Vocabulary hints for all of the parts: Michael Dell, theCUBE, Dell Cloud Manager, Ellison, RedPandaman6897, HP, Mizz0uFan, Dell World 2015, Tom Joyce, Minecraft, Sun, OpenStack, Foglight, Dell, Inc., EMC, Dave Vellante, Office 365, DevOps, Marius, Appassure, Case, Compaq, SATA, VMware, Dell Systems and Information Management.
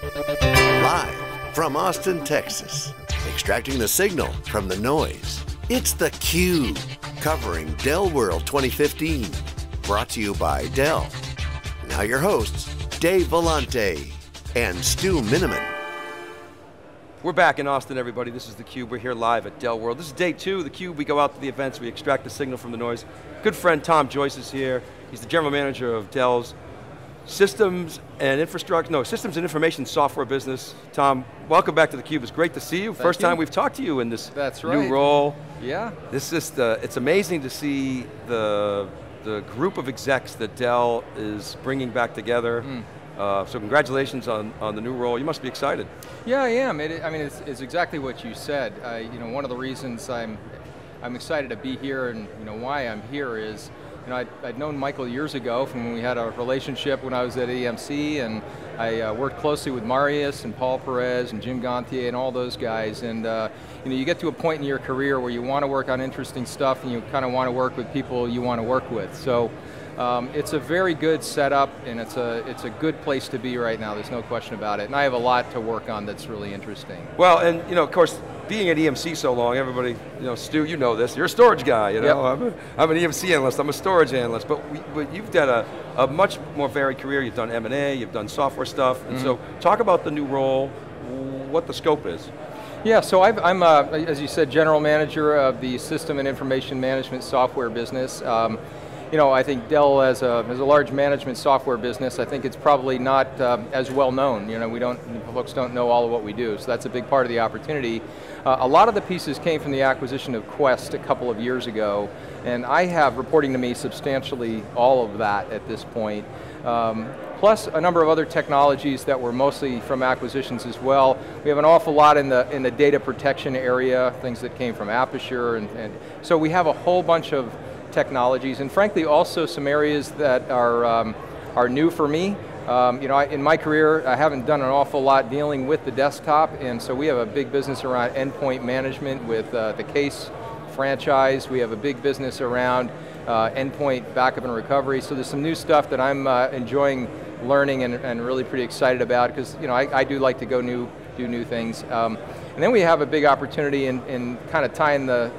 Live from Austin, Texas, extracting the signal from the noise, it's theCUBE, covering Dell World 2015, brought to you by Dell. Now your hosts, Dave Vellante and Stu Miniman. We're back in Austin, everybody. This is theCUBE. We're here live at Dell World. This is day two of theCUBE. We go out to the events, we extract the signal from the noise. Good friend Tom Joyce is here. He's the general manager of Dell's Systems and Information Software business. Tom, welcome back to theCUBE. It's great to see you. First time we've talked to you in this new role. Yeah. This is it's amazing to see the group of execs that Dell is bringing back together. So congratulations on the new role. You must be excited. Yeah, I am. It's exactly what you said. One of the reasons I'm excited to be here, and why I'm here is, I'd known Michael years ago from when we had a relationship when I was at EMC, and I worked closely with Marius and Paul Perez and Jim Gontier and all those guys, and you get to a point in your career where you want to work on interesting stuff and you kind of want to work with people you want to work with. So it's a very good setup, and it's a good place to be right now, there's no question about it, and I have a lot to work on that's really interesting. Well, and of course, being at EMC so long, everybody, Stu, you know this, you're a storage guy, I'm an EMC analyst, I'm a storage analyst, but you've done a much more varied career. You've done M&A, you've done software stuff, and so talk about the new role, what the scope is. Yeah, so I'm, as you said, general manager of the System and Information Management Software business. I think Dell has a large management software business. I think it's probably not as well known. Folks don't know all of what we do, so that's a big part of the opportunity. A lot of the pieces came from the acquisition of Quest a couple of years ago, and I have reporting to me substantially all of that at this point. Plus a number of other technologies that were mostly from acquisitions as well. We have an awful lot in the data protection area, things that came from Appassure, and so we have a whole bunch of technologies, and frankly also some areas that are new for me. In my career, I haven't done an awful lot dealing with the desktop, and so we have a big business around endpoint management with the Case franchise. We have a big business around endpoint backup and recovery, so there's some new stuff that I'm enjoying learning and really pretty excited about, because I do like to do new things. And then we have a big opportunity in kind of tying the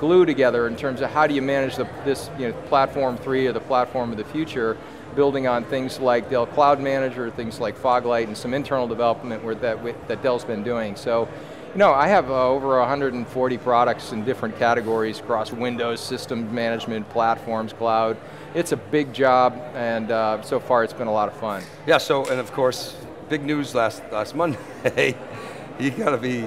glue together in terms of how do you manage this platform 3 or the platform of the future, building on things like Dell Cloud Manager, things like Foglight, and some internal development that Dell's been doing. So, I have over 140 products in different categories across Windows, system management, platforms, cloud. It's a big job, and so far it's been a lot of fun. Yeah. So, and of course, big news last Monday. You got to be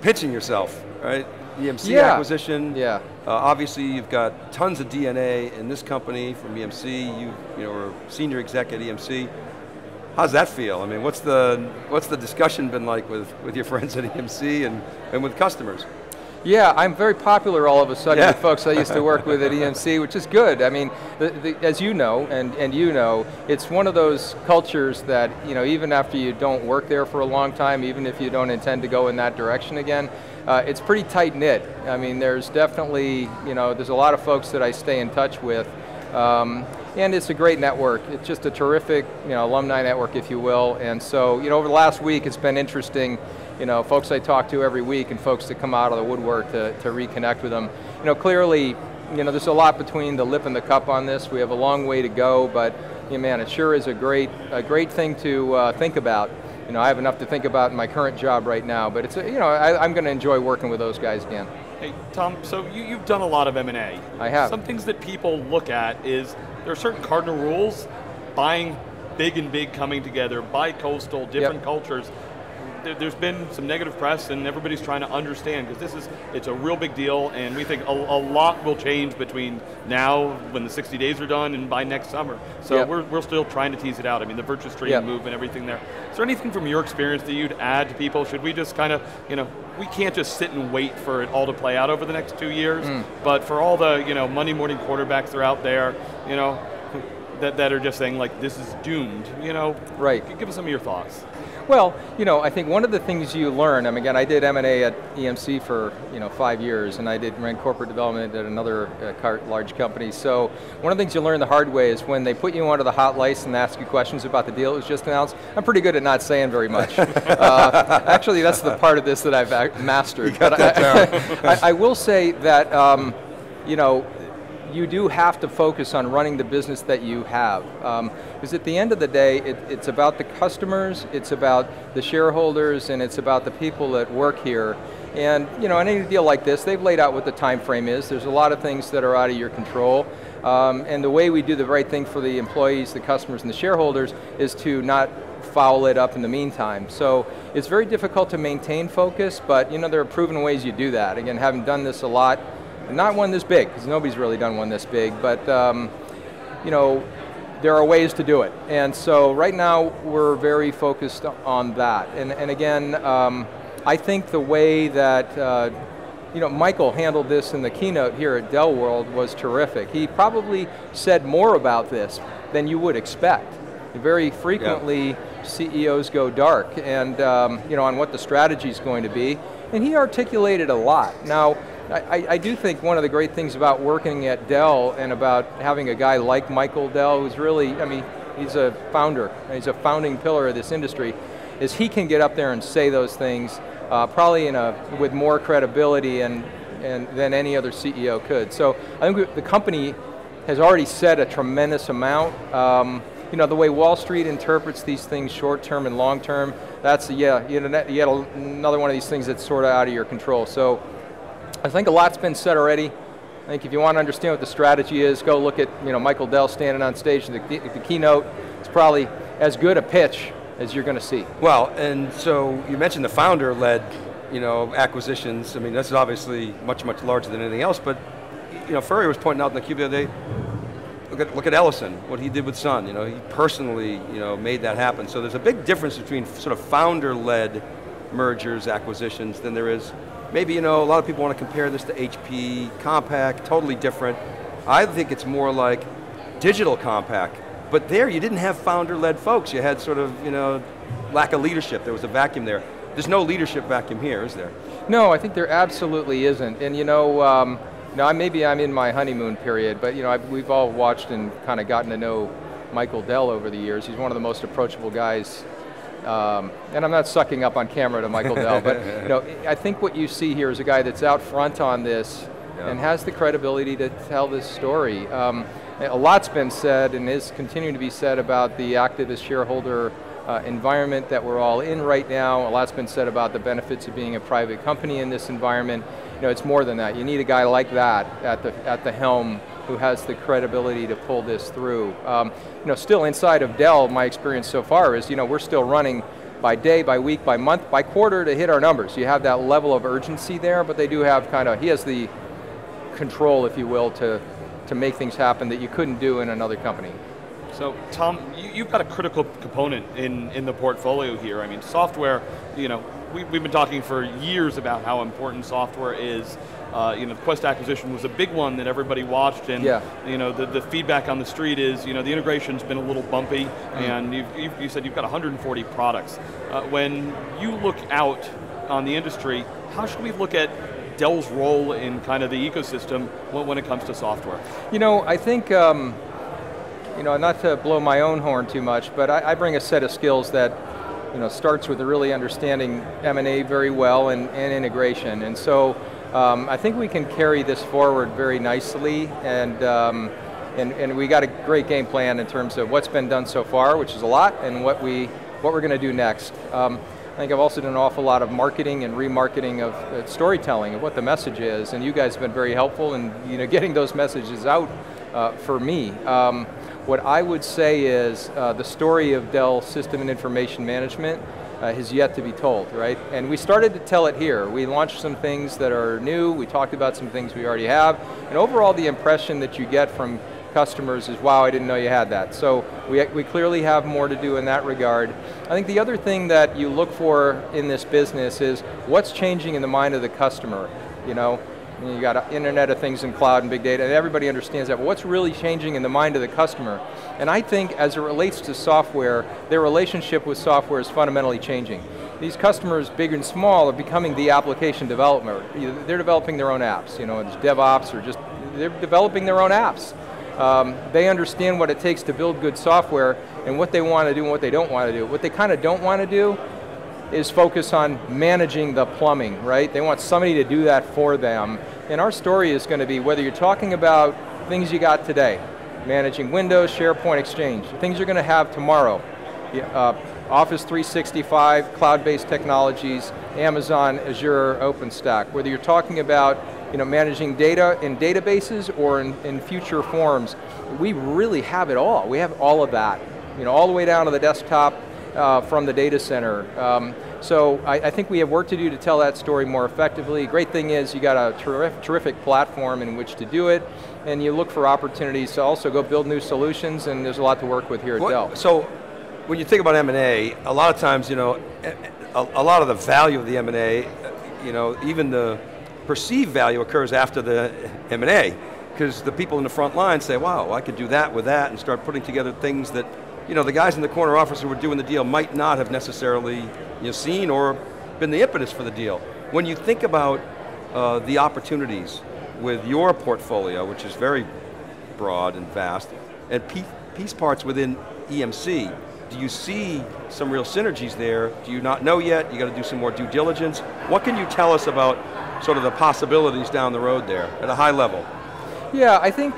pitching yourself, right? EMC acquisition. Yeah. Obviously, you've got tons of DNA in this company from EMC. You were a senior exec at EMC. How's that feel? I mean, what's the discussion been like with your friends at EMC and with customers? Yeah, I'm very popular all of a sudden with folks I used to work with at EMC, which is good. I mean, as you know, and you know, it's one of those cultures that, even after you don't work there for a long time, even if you don't intend to go in that direction again, it's pretty tight-knit. I mean, there's definitely, there's a lot of folks that I stay in touch with. And it's a great network. It's just a terrific, alumni network, if you will. And so, over the last week, it's been interesting. Folks I talk to every week and folks that come out of the woodwork to reconnect with them. Clearly, there's a lot between the lip and the cup on this. We have a long way to go, but man, it sure is a great thing to think about. I have enough to think about in my current job right now, but it's I'm going to enjoy working with those guys again. Hey, Tom, so you've done a lot of M&A. I have. Some things that people look at is, there are certain cardinal rules, buying big and big coming together, bi-coastal, different cultures. There's been some negative press and everybody's trying to understand, because it's a real big deal, and we think a lot will change between now, when the 60 days are done, and by next summer. So we're still trying to tease it out. I mean, the Virtustream move and everything there. Is there anything from your experience that you'd add to people? Should we just kind of, we can't just sit and wait for it all to play out over the next 2 years, but for all the Monday morning quarterbacks that are out there, that are just saying like, this is doomed, you know? Right. Give us some of your thoughts. Well, you know, I think one of the things you learn, I mean, again, I did M&A at EMC for 5 years, and I ran corporate development at another large company. So one of the things you learn the hard way is when they put you onto the hot lights and ask you questions about the deal that was just announced, I'm pretty good at not saying very much. Actually, that's the part of this that I've mastered. But I will say that, you know, you do have to focus on running the business that you have. Because at the end of the day, it's about the customers, it's about the shareholders, and it's about the people that work here. And you know, in any deal like this, they've laid out what the time frame is. There's a lot of things that are out of your control. And the way we do the right thing for the employees, the customers, and the shareholders is to not foul it up in the meantime. So it's very difficult to maintain focus, but you know, there are proven ways you do that. Again, having done this a lot, not one this big, because nobody's really done one this big, but you know, there are ways to do it. And so right now, we're very focused on that. And again, I think the way that you know, Michael handled this in the keynote here at Dell World was terrific. He probably said more about this than you would expect. Very frequently, CEOs go dark and you know, on what the strategy is going to be. And he articulated a lot. Now, I do think one of the great things about working at Dell and about having a guy like Michael Dell, who's really, I mean, he's a founder, he's a founding pillar of this industry, is he can get up there and say those things probably in a, with more credibility and than any other CEO could. So I think the company has already said a tremendous amount. You know, the way Wall Street interprets these things short-term and long-term, that's, you know, yet another one of these things that's sort of out of your control. So I think a lot's been said already. I think if you want to understand what the strategy is, go look at Michael Dell standing on stage at the keynote. It's probably as good a pitch as you're going to see. Well, and so you mentioned the founder-led acquisitions. I mean, this is obviously much, much larger than anything else, but Furrier was pointing out in theCUBE the other day, look at Ellison, what he did with Sun. You know, he personally made that happen. So there's a big difference between sort of founder-led mergers, acquisitions, than there is maybe, a lot of people want to compare this to HP, Compaq, totally different. I think it's more like digital Compaq, but there you didn't have founder-led folks. You had sort of, lack of leadership. There was a vacuum there. There's no leadership vacuum here, is there? No, I think there absolutely isn't. And now maybe I'm in my honeymoon period, but we've all watched and kind of gotten to know Michael Dell over the years. He's one of the most approachable guys. And I'm not sucking up on camera to Michael Dell, but I think what you see here is a guy that's out front on this and has the credibility to tell this story. A lot's been said and is continuing to be said about the activist shareholder environment that we're all in right now. A lot's been said about the benefits of being a private company in this environment. It's more than that. You need a guy like that at the helm who has the credibility to pull this through. Still inside of Dell, my experience so far is, we're still running by day, by week, by month, by quarter to hit our numbers. You have that level of urgency there, but they do have he has the control, if you will, to make things happen that you couldn't do in another company. So Tom, you've got a critical component in the portfolio here. I mean, software, we've been talking for years about how important software is. The Quest acquisition was a big one that everybody watched, and the feedback on the street is, the integration's been a little bumpy, and you said you've got 140 products. When you look out on the industry, how should we look at Dell's role in kind of the ecosystem when it comes to software? I think, not to blow my own horn too much, but I bring a set of skills that starts with really understanding M&A very well and integration, and so I think we can carry this forward very nicely, and we got a great game plan in terms of what's been done so far, which is a lot, and what we're going to do next. I think I've also done an awful lot of marketing and remarketing of storytelling of what the message is, and you guys have been very helpful in getting those messages out for me. What I would say is the story of Dell System and Information Management has yet to be told, right? And we started to tell it here. We launched some things that are new, we talked about some things we already have, and overall the impression that you get from customers is, wow, I didn't know you had that. So we clearly have more to do in that regard. I think the other thing that you look for in this business is what's changing in the mind of the customer, And you got Internet of Things and cloud and big data, and everybody understands that. But what's really changing in the mind of the customer? And I think as it relates to software, their relationship with software is fundamentally changing. These customers, big and small, are becoming the application developer. They're developing their own apps, you know, it's DevOps or just, they're developing their own apps. They understand what it takes to build good software and what they want to do and what they don't want to do. What they kind of don't want to do is focus on managing the plumbing, right? They want somebody to do that for them. And our story is going to be, whether you're talking about things you got today, managing Windows, SharePoint, Exchange, things you're going to have tomorrow, Office 365, cloud-based technologies, Amazon, Azure, OpenStack. Whether you're talking about, you know, managing data in databases or in future forms, we really have it all. We have all of that, you know, all the way down to the desktop, from the data center. So I think we have work to do to tell that story more effectively. Great thing is you got a terrific platform in which to do it, and you look for opportunities to also go build new solutions, and there's a lot to work with here at Dell. So when you think about M&A, a lot of times, you know, a lot of the value of the M&A, you know, even the perceived value occurs after the M&A, because the people in the front line say, wow, I could do that with that, and start putting together things that, you know, the guys in the corner office who were doing the deal might not have necessarily, you know, seen or been the impetus for the deal. When you think about the opportunities with your portfolio, which is very broad and vast, and piece parts within EMC, do you see some real synergies there? Do you not know yet? You got to do some more due diligence. What can you tell us about sort of the possibilities down the road there at a high level? Yeah, I think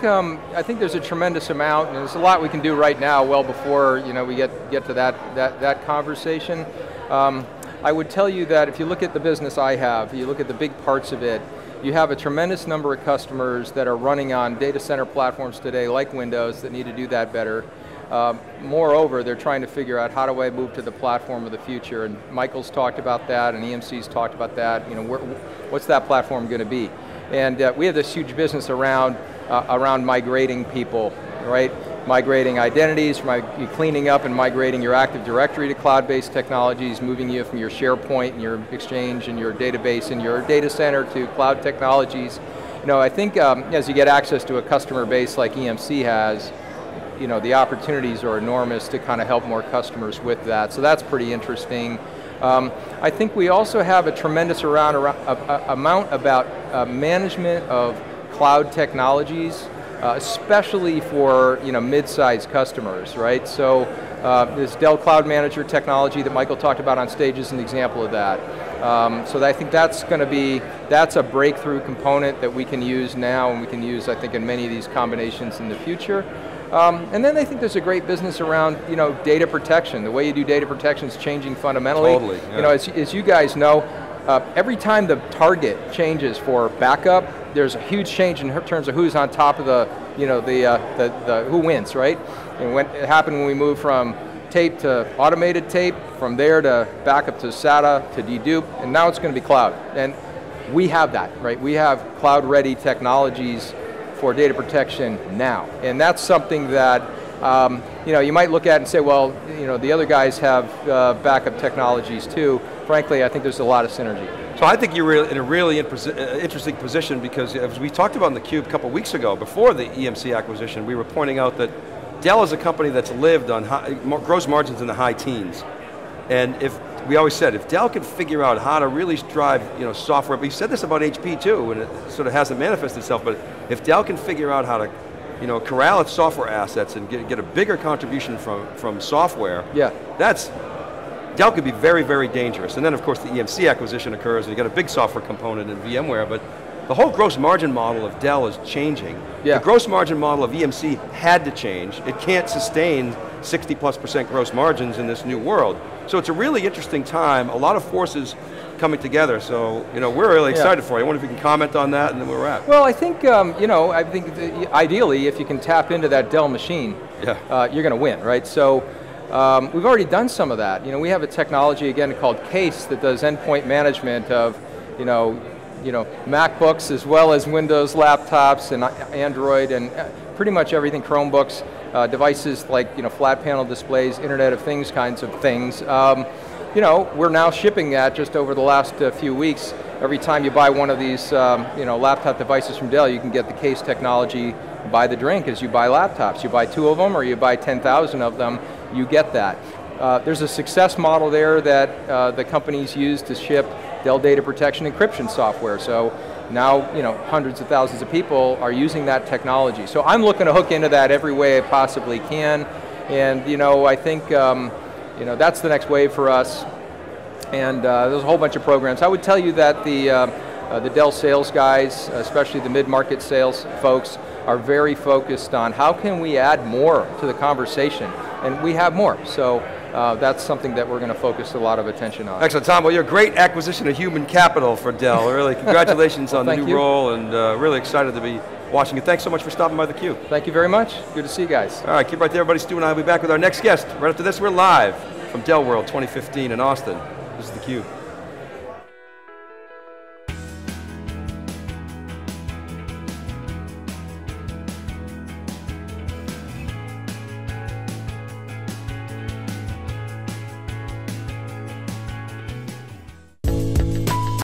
there's a tremendous amount, and there's a lot we can do right now, well before, you know, we get to that conversation. I would tell you that if you look at the business I have, you look at the big parts of it, you have a tremendous number of customers that are running on data center platforms today, like Windows, that need to do that better. Moreover, they're trying to figure out, how do I move to the platform of the future? And Michael's talked about that, and EMC's talked about that. You know, what's that platform going to be? And we have this huge business around migrating people, right? Migrating identities, cleaning up and migrating your Active Directory to cloud-based technologies, moving you from your SharePoint and your Exchange and your database and your data center to cloud technologies. You know, I think as you get access to a customer base like EMC has, you know, the opportunities are enormous to kind of help more customers with that. So that's pretty interesting. I think we also have a tremendous amount about management of cloud technologies, especially for, you know, mid-sized customers, right? So this Dell Cloud Manager technology that Michael talked about on stage is an example of that. So I think that's going to be, that's a breakthrough component that we can use now, and we can use, I think, in many of these combinations in the future. And then I think there's a great business around, you know, data protection. The way you do data protection is changing fundamentally. Totally, yeah. You know, as you guys know, every time the target changes for backup, there's a huge change in terms of who's on top of the, you know, the who wins, right? And it happened when we moved from tape to automated tape, from there to backup to SATA to dedupe, and now it's going to be cloud. And we have that, right? We have cloud-ready technologies for data protection now. And that's something that, you know, you might look at and say, well, you know, the other guys have backup technologies too. Frankly, I think there's a lot of synergy. So I think you're in a really interesting position, because as we talked about in theCUBE a couple weeks ago, before the EMC acquisition, we were pointing out that Dell is a company that's lived on gross margins in the high teens. And if, we always said, if Dell can figure out how to really drive, you know, software, but you said this about HP too, and it sort of hasn't manifested itself, but if Dell can figure out how to, you know, corral its software assets and get a bigger contribution from software, yeah, that's, Dell could be very, very dangerous. And then of course the EMC acquisition occurs, and you got a big software component in VMware, but the whole gross margin model of Dell is changing. Yeah. The gross margin model of EMC had to change. It can't sustain 60+% gross margins in this new world. So it's a really interesting time, a lot of forces coming together, so, you know, we're really excited, yeah, for you. I wonder if you can comment on that and then where we're at. Well, I think, you know, I think ideally if you can tap into that Dell machine, yeah, you're going to win, right? So we've already done some of that. You know, we have a technology, again, called Case that does endpoint management of, you know, MacBooks as well as Windows laptops and Android and pretty much everything, Chromebooks, devices like, you know, flat panel displays, Internet of Things kinds of things. You know, we're now shipping that just over the last few weeks every time you buy one of these laptop devices from Dell, you can get the Case technology by the drink as you buy laptops. You buy 2 of them or you buy 10,000 of them, you get that. There's a success model there that the companies use to ship Dell data protection encryption software. So now, hundreds of thousands of people are using that technology. So I'm looking to hook into that every way I possibly can. And I think that's the next wave for us. And there's a whole bunch of programs. I would tell you that the Dell sales guys, especially the mid-market sales folks, are very focused on how can we add more to the conversation, and we have more. So that's something that we're going to focus a lot of attention on. Excellent, Tom. Well, you're a great acquisition of human capital for Dell. Really, congratulations on the new role, and really excited to be watching you. Thanks so much for stopping by theCUBE. Thank you very much. Good to see you guys. All right, keep right there, everybody. Stu and I will be back with our next guest. Right after this, we're live from Dell World 2015 in Austin. This is theCUBE.